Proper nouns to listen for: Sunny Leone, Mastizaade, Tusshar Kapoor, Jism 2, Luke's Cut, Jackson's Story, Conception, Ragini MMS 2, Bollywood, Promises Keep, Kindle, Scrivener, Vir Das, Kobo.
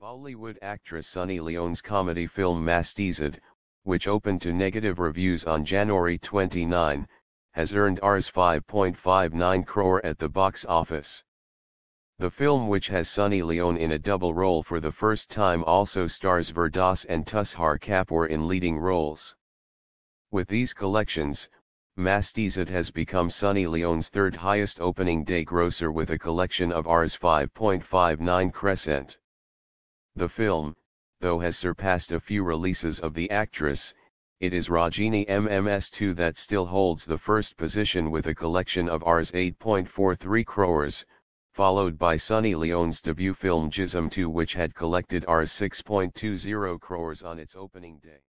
Bollywood actress Sunny Leone's comedy film Mastizaade, which opened to negative reviews on January 29, has earned Rs 5.59 crore at the box office. The film, which has Sunny Leone in a double role for the first time, also stars Vir Das and Tusshar Kapoor in leading roles. With these collections, Mastizaade has become Sunny Leone's third highest opening day grosser with a collection of Rs 5.59 crescent. The film, though, has surpassed a few releases of the actress. It is Ragini MMS 2 that still holds the first position with a collection of Rs 8.43 crores, followed by Sunny Leone's debut film Jism 2, which had collected Rs 6.20 crores on its opening day.